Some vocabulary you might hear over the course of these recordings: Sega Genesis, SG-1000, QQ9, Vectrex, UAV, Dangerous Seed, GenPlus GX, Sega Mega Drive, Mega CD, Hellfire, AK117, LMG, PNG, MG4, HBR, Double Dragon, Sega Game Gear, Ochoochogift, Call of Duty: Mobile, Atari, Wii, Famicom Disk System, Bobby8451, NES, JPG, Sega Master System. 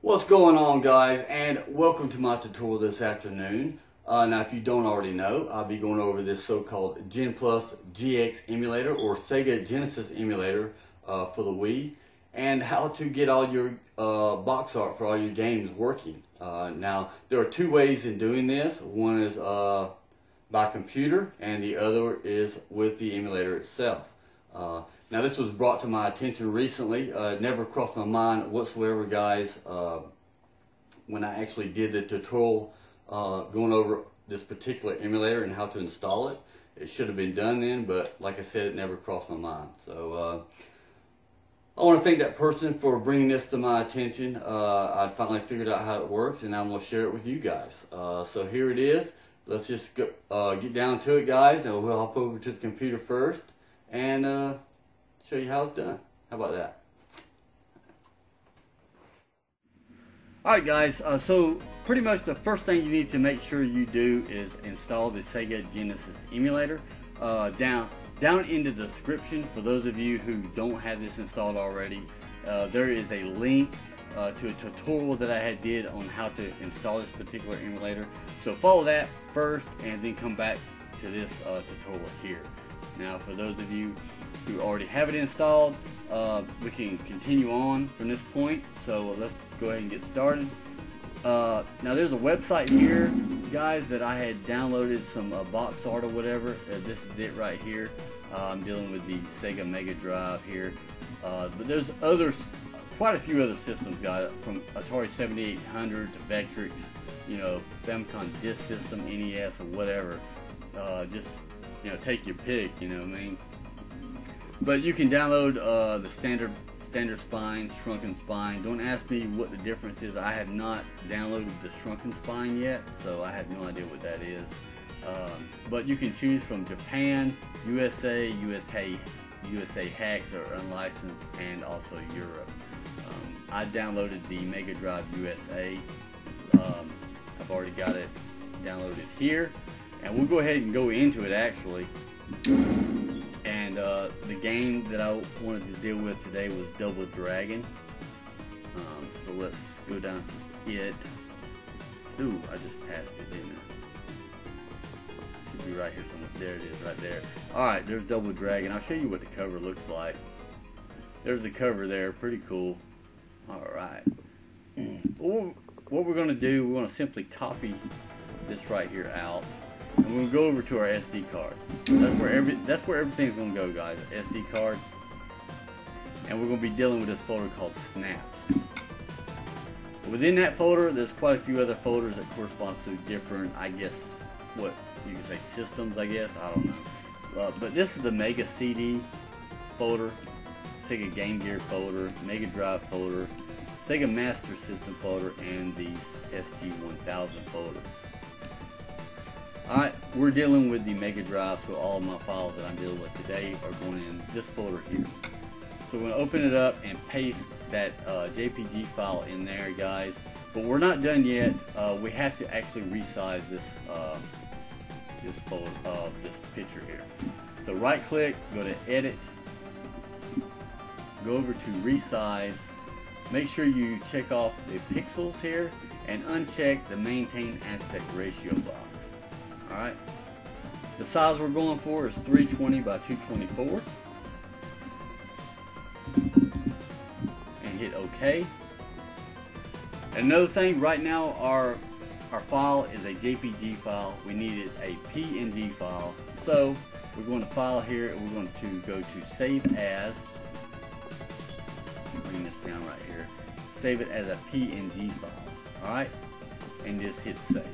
What's going on, guys, and welcome to my tutorial this afternoon. Now if you don't already know, I'll be going over this so-called GenPlus GX emulator or Sega Genesis emulator for the Wii, and how to get all your box art for all your games working. Now there are two ways in doing this. One is by computer and the other is with the emulator itself. Now this was brought to my attention recently. Never crossed my mind whatsoever, guys, when I actually did the tutorial going over this particular emulator and how to install it. It should have been done then, but like I said, it never crossed my mind. So I want to thank that person for bringing this to my attention. I finally figured out how it works and I'm going to share it with you guys. So here it is. Let's just go, get down to it, guys, and we'll hop over to the computer first and show you how it's done. How about that? Alright, guys, so pretty much the first thing you need to make sure you do is install the Sega Genesis emulator. Down in the description, for those of you who don't have this installed already, there is a link to a tutorial that I had did on how to install this particular emulator. So follow that first and then come back to this tutorial here. Now for those of you who already have it installed, we can continue on from this point. So let's go ahead and get started. Now there's a website here, guys, that I had downloaded some box art or whatever. This is it right here. I'm dealing with the Sega Mega Drive here, but there's quite a few other systems, guys, from Atari 7800 to Vectrex, you know, Famicom Disk System, NES, or whatever. Just, you know, take your pick, you know what I mean? But you can download the standard spine, shrunken spine. Don't ask me what the difference is. I have not downloaded the shrunken spine yet, so I have no idea what that is. But you can choose from Japan, USA, USA hacks or unlicensed, and also Europe. I downloaded the Mega Drive USA. I've already got it downloaded here, and we'll go ahead and go into it actually. And the game that I wanted to deal with today was Double Dragon. So let's go down to it. Ooh, I just passed it, didn't I? Should be right here somewhere. There it is, right there. Alright, there's Double Dragon. I'll show you what the cover looks like. There's the cover there, pretty cool. Alright. What we're going to do, we're going to simply copy this right here out. And we're going to go over to our SD card. That's where everything's going to go, guys. SD card. And we're going to be dealing with this folder called Snaps. Within that folder, there's quite a few other folders that correspond to different, I guess, what you can say, systems, I guess. I don't know. But this is the Mega CD folder, Sega Game Gear folder, Mega Drive folder, Sega Master System folder, and the SG-1000 folder. Alright, we're dealing with the Mega Drive, so all of my files that I'm dealing with today are going in this folder here. So we're going to open it up and paste that JPG file in there, guys. But we're not done yet. We have to actually resize this this picture here. So right click, go to Edit, go over to Resize. Make sure you check off the pixels here and uncheck the Maintain Aspect Ratio box. Alright, the size we're going for is 320 by 224, and hit OK. Another thing, right now our file is a JPG file. We needed a PNG file, so we're going to file here and we're going to go to Save As. Bring this down right here. Save it as a PNG file. Alright, and just hit Save.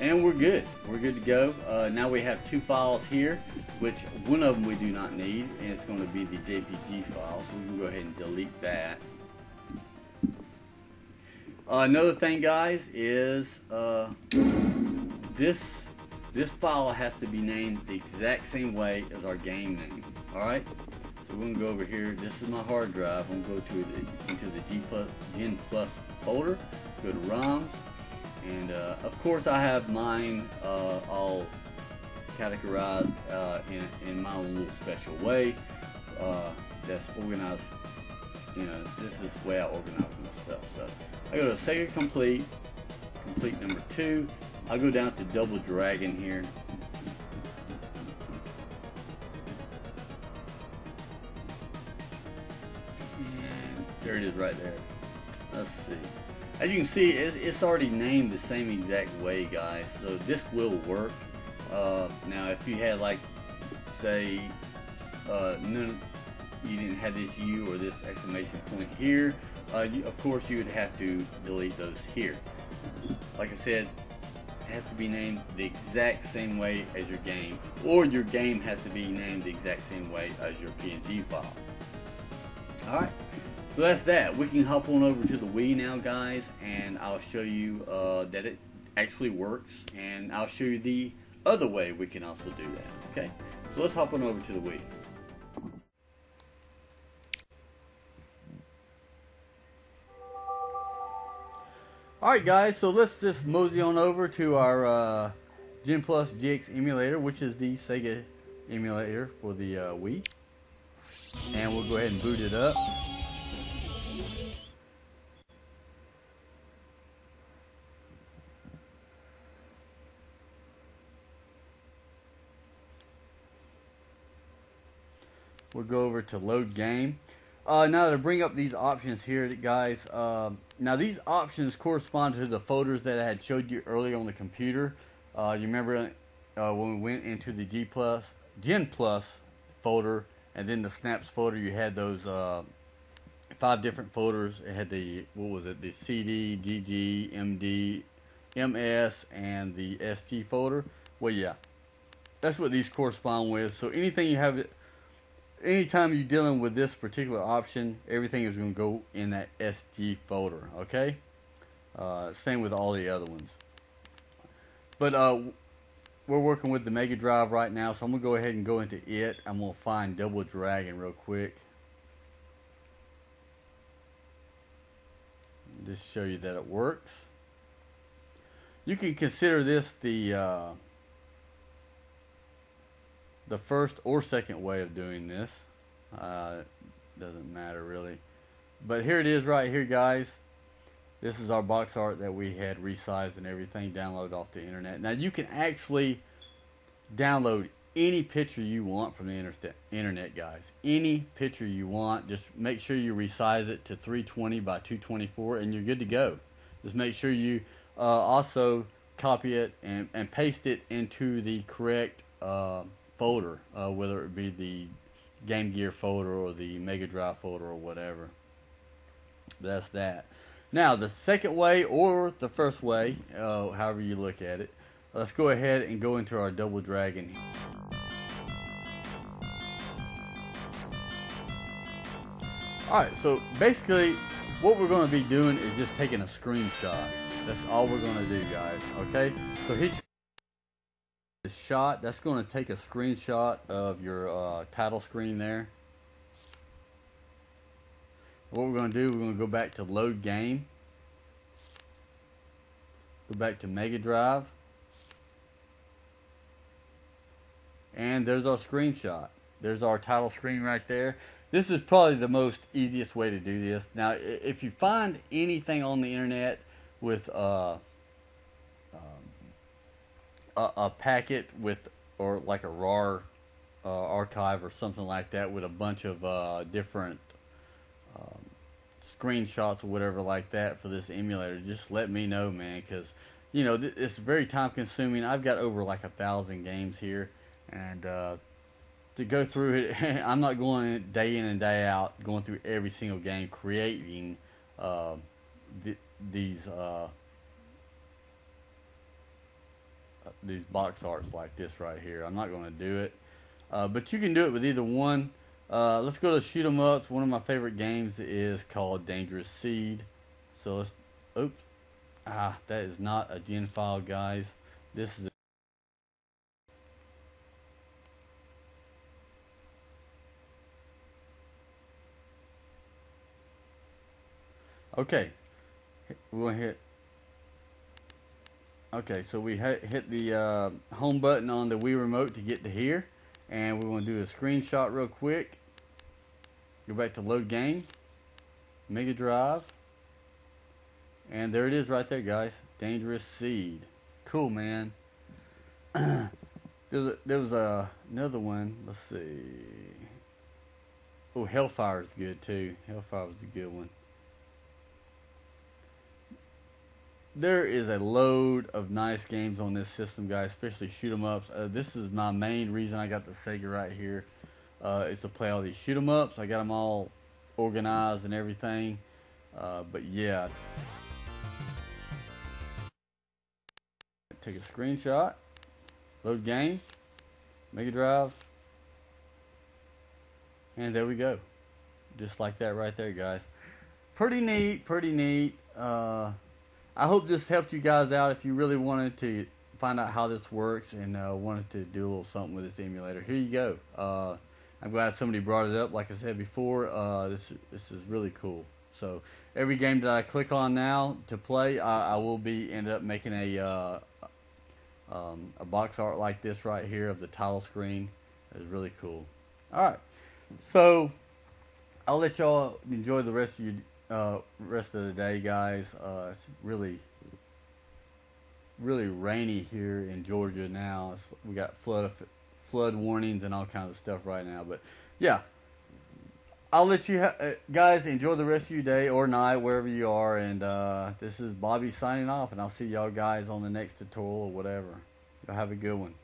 And we're good. We're good to go. Now we have two files here, which one of them we do not need, and it's going to be the JPG file. So we can go ahead and delete that. Another thing, guys, is this file has to be named the exact same way as our game name. All right. So we're going to go over here. This is my hard drive. I'm going to go into the GenPlus folder. Go to ROMs. And of course I have mine all categorized in my own little special way that's organized you know, this is the way I organize my stuff. So I go to Sega Complete number 2. I'll go down to Double Dragon here. And there it is right there. Let's see. As you can see, it's already named the same exact way, guys. So this will work. Now, if you had, like, say, none, you didn't have this U or this exclamation point here, of course you would have to delete those here. Like I said, it has to be named the exact same way as your game, or your game has to be named the exact same way as your PNG file. Alright, so that's that. We can hop on over to the Wii now, guys, and I'll show you that it actually works, and I'll show you the other way we can also do that. Okay, so let's hop on over to the Wii. Alright guys, so let's just mosey on over to our GenPlus GX emulator, which is the Sega emulator for the Wii. And we'll go ahead and boot it up. We'll go over to load game. Now to bring up these options here, guys, now these options correspond to the folders that I had showed you earlier on the computer. You remember when we went into the GenPlus folder and then the Snaps folder, you had those 5 different folders. It had the, what was it, the CD, DD, MD, MS, and the SG folder. Well, yeah, that's what these correspond with. So anything you have... Anytime you're dealing with this particular option, everything is going to go in that SG folder, okay? Same with all the other ones. But we're working with the Mega Drive right now, so I'm going to go ahead and go into it. I'm going to find Double Dragon real quick. Just show you that it works. You can consider this the first or second way of doing this, doesn't matter really, but here it is right here, guys. This is our box art that we had resized and everything, downloaded off the internet. Now you can actually download any picture you want from the internet, guys, any picture you want. Just make sure you resize it to 320 by 224 and you're good to go. Just make sure you also copy it and paste it into the correct folder, whether it be the Game Gear folder or the Mega Drive folder or whatever. That's that. Now the second way or the first way, however you look at it, let's go ahead and go into our Double Dragon. Alright, so basically what we're going to be doing is just taking a screenshot. That's all we're going to do, guys, okay? So hit the shot. That's going to take a screenshot of your title screen there. What we're going to do, we're going to go back to load game, go back to Mega Drive, and there's our screenshot. There's our title screen right there. This is probably the most easiest way to do this. Now if you find anything on the internet with a packet with, or like a RAR archive or something like that, with a bunch of different screenshots or whatever like that for this emulator, just let me know, man, because you know it's very time consuming. I've got over like 1,000 games here, and to go through it, I'm not going day in and day out going through every single game creating these box arts like this right here. I'm not going to do it, but you can do it with either one. Let's go to shoot 'em ups. One of my favorite games is called Dangerous Seed. So let's, oops, that is not a gen file, guys. This is a, okay, we'll hit, okay, so we hit the home button on the Wii remote to get to here, and we're going to do a screenshot real quick. Go back to load game, Mega Drive. And there it is right there, guys. Dangerous Seed. Cool, man. there was another one. Let's see. Oh, Hellfire's good, too. Hellfire was a good one. There is a load of nice games on this system, guys, especially shoot 'em ups. This is my main reason I got the Sega right here, is to play all these shoot 'em ups. I got them all organized and everything, but yeah. Take a screenshot, load game, Mega Drive, and there we go. Just like that right there, guys. Pretty neat, pretty neat. I hope this helped you guys out if you really wanted to find out how this works and wanted to do a little something with this emulator. Here you go. I'm glad somebody brought it up. Like I said before, this is really cool. So every game that I click on now to play, I will be end up making a box art like this right here of the title screen. It's really cool. All right, so I'll let y'all enjoy the rest of your rest of the day, guys. It's really rainy here in Georgia now. We got flood warnings and all kinds of stuff right now. But yeah, I'll let you guys enjoy the rest of your day or night, wherever you are. And this is Bobby signing off, and I'll see y'all guys on the next tutorial or whatever. Y'all have a good one.